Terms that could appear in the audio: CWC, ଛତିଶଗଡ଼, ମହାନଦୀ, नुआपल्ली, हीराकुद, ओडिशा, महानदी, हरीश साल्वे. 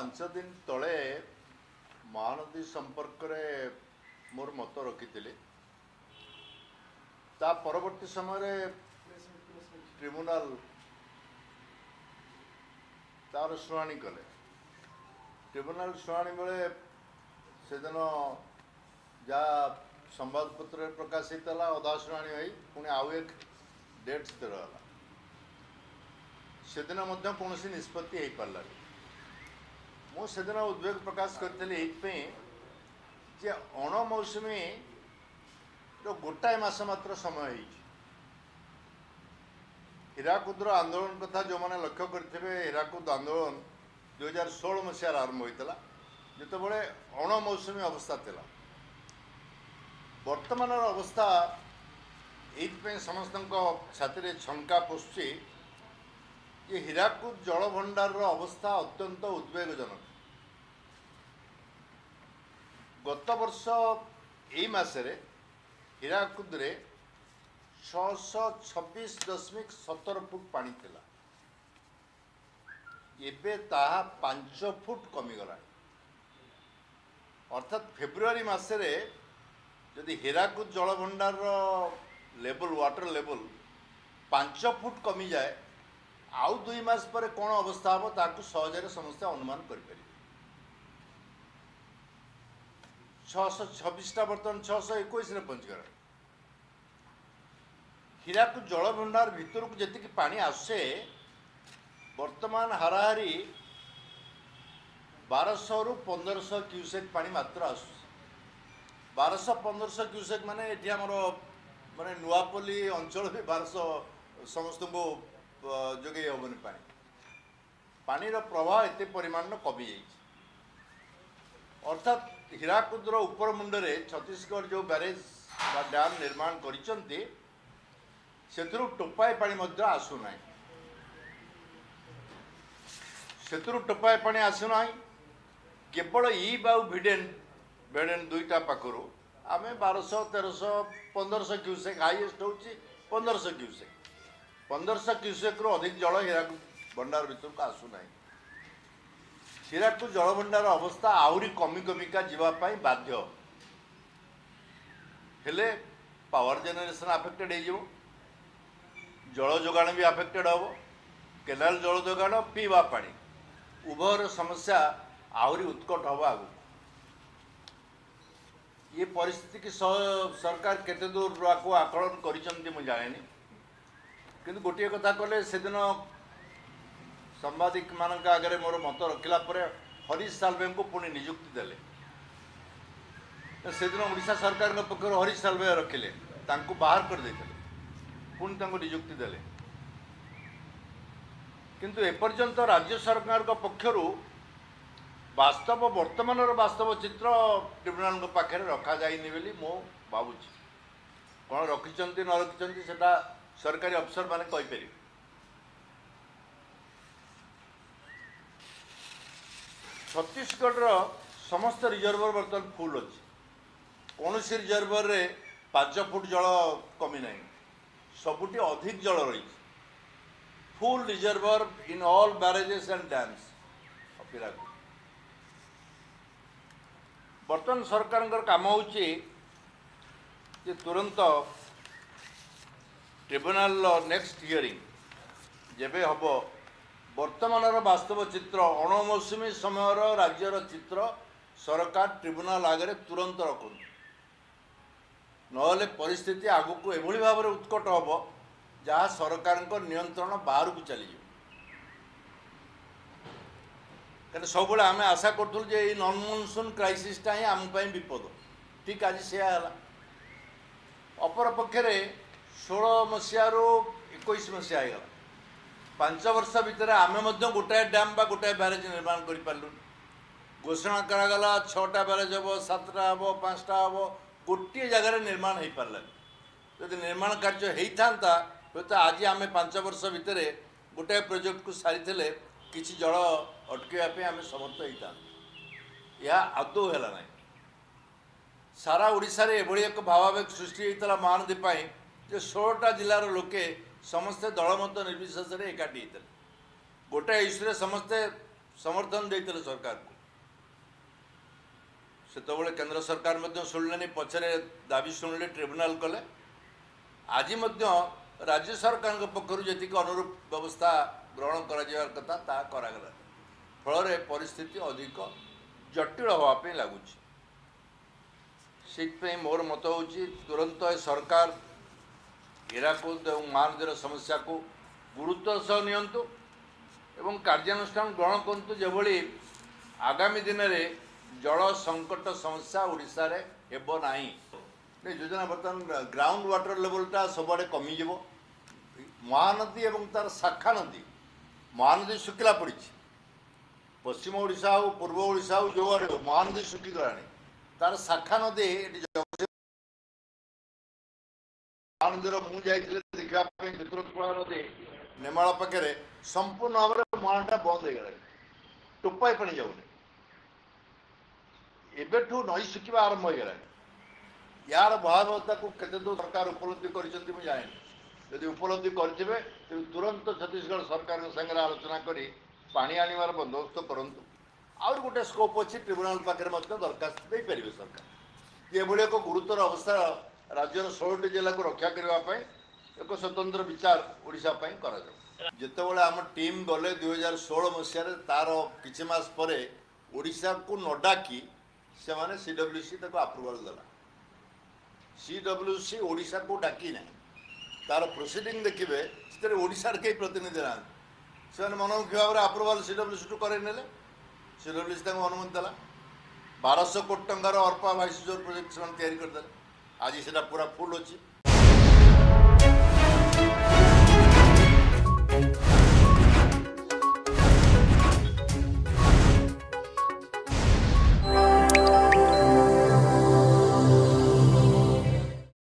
पांच दिन तले महानदी संपर्क में मोर मत रखी ता परवर्ती समय ट्रिब्यूनाल तार शुणी कले। ट्रिब्यूनाल शुणी बेले से दिन जहा संवादपत्र प्रकाशित है अदा शुणी हो पुणी आउ एक डेट स्थिर है सेदिन कौन सी निष्पत्ति हो पारानी। मुदिन उद्वेग प्रकाश करी ये अणमौसुमी गोटाए मास मात्र समय हो हीराकुद आंदोलन कथा जो मैंने लक्ष्य करेंगे हीराकुद आंदोलन 2016 मसीह आरंभ होता जितेबाला अणमौसुमी अवस्था था। बर्तमान अवस्था ये समस्त छाती छंका पोषुची ये हीराकुद जलभंडार अवस्था अत्यंत उद्वेगजनक। गत वर्ष यही मसरे हीराकुद 626.17 फुट पानी थिला एबे ताहा 5 फुट कमीगला। अर्थात फेब्रुआरी मसरे जदि हीराकुद जलभंडार लेवल वाटर लेवल 5 फुट कमी जाए आउ 2 मास पर कौन अवस्था हम ताकू सहजरे समस्त अनुमान करें। 626 बर्तमान 621 पहुँचगला। हीराकुद जलभंडार भितर को जी पानी आसे बर्तमान हाराहारी 1200 ରୁ 1500 क्यूसेक पानी मात्र आस 1200 ରୁ 1500 क्यूसेक माने ये आमर माने नुआपल्ली अंचल भी 1200 समस्त को जोगे हेन पानी पानी प्रवाह ये परिमाण कमी जा। अर्थात हीराकुद उपर मुंडरे छत्तीसगढ़ जो बैरेज डैम निर्माण कर से टोपाए पा आसूना से टोपाए पा आसूना केवल ई बाउ भिडेन बेडेन दुईटा पाखर आम 1200 1300 1500 क्यूसेक हाइएस्ट हो 1500 क्यूसेक 1500 क्यूसेक रु अधिक जल हीराकुद भंडार भर को आसूना। हीराकुद जलभंडार अवस्था आहरी कमी कमिका जावाई बाध्य हेले पावर जेनेसन आफेक्टेड हो जल जोगाण भी आफेक्टेड हम केनाल जल जोगाण पीवा पा उभयर समस्या आहरी उत्कट हम आगे। ये परिस्थिति की सरकार केते दूर आपको आकलन कर जाने कि गोटे कथा कले से दिन सांबादिक मान आगे मोर मत रखिला हरीश साल्वे को पुणी नियुक्ति देले। से दिन ओडिशा सरकार पक्षर हरीश साल्वे रखिले बाहर कर देते पुणी नियुक्ति देले किंतु एपर्यंत राज्य सरकार का पक्षर वास्तव वर्तमान वास्तव चित्र ट्रिब्यूनाल पाखे रखा जाइनि मो बाबुजी कौन रखी न रखी से सरकारी अफसर माने कहीपर। छत्तीसगढ़ समस्त रिजर्वर बर्तमान फुल अच्छी कौन सी रिजर्वर रे 5 फुट जल कमी नहीं सबुटी अधिक जल रही full reservoir in all barrages and dams. बर्तमान सरकार काम हो तुरंत ट्रिब्यूनाल नेक्स्ट हियरिंग जेबे हम बर्तमान वास्तव चित्र अणमौसुमी समय राज्यर चित्र सरकार ट्रिब्यूनाल आगे तुरंत रखुद नहले परिस्थिति आगु को एभली भाव उत्कट हम जहाँ सरकार को नियंत्रण बाहर को चली जाए। सब आम आशा करूँ जे नॉन मनसून क्राइसिस ही आमपाई विपद ठीक आज से अपर पक्षे 16 मसीह ରୁ 21 मसीह हो 5 वर्ष भितर आम गोटाए डैम बा गोटाए बैरेज निर्माण करूँ घोषणा कराला 6टा बैरेज हम 7टा हम 5टा हम गोटे जगार निर्माण हो पारानी। जब निर्माण कार्य होता तो आज आम 5 वर्ष भितर गोटे प्रोजेक्ट को सारी कि जल अटकाइवाई आम समर्थ होता यह आदौ है सारा ओडिशा रे एभली एक भावावेग सृष्टि होता महानदी पाई जो 16टा जिलार लोके समस्ते दलमत निर्विशेष एकाठी होते गोटे इश्यू समस्ते समर्थन देते सरकार को से केंद्र सरकार शुणिले पचरे दाबी शुणिले ट्रिब्यूनाल कले आज राज्य सरकार पक्षर जी अनुरूप व्यवस्था ग्रहण कर फल परिस्थिति अधिक जटिल होगापी लगुच से मोर मत हो तुरंत सरकार हीराकुद और महानदीर समस्या को गुरुत्व सह नियंतु एवं कार्यानुष्ठान ग्रहण करंतु जेभली आगामी दिन में जल संकट समस्या ओडिशा रे हेबो नाही। योजना बर्तमान ग्राउंड वाटर लेवलटा सबुआडे कमिज महानदी और तार शाखा नदी महानदी सुखिला पड़ी पश्चिम ओडिशा हो पूर्व ओडिशा हो जो आड़े महानदी सुखीगलानी तार शाखा नदी महानदीर मुँह जाइए देखापी चित्रकूला नदी नेमाल पाखे संपूर्ण भाव में मुहांटा बंद हो टोपाए पा जाऊनि एबेठू नई सुखा आरंभ हो गला यार भयावहता को केतदूर सरकार उपलब्धि कर जाए यदि उपलब्धि करेंगे तेज तुरंत छत्तीसगढ़ सरकार संगे आलोचना करी पानी आनवर बंदोबस्त करूँ आउर गोटे स्कोप अच्छी ट्रिब्यूनाल पाखे दरखास्त दे पारे सरकार ये भाई एक गुरुतर अवस्था राज्यर 16 जिला को रक्षा करने एक स्वतंत्र विचार ओडिशा पर करा जितेबाला आम टीम गले 2016 मसीह तार किसी मास पर ओडिशा को न डाकी से माने CWC तक अप्रूवाल देला CWC ओडिशा को डाकी ना तार प्रोसीडिंग देखिए से ओडिशार के प्रतिनिधि ना से मनमुखी भाव में अप्रूवाल CWC टू करे नेले CWC तक अनुमति देला 1200 कोटी टंकार अर्पा वाइस जोर प्रोजेक्ट से तैयारी करदे आज से पूरा फुल अच्छी।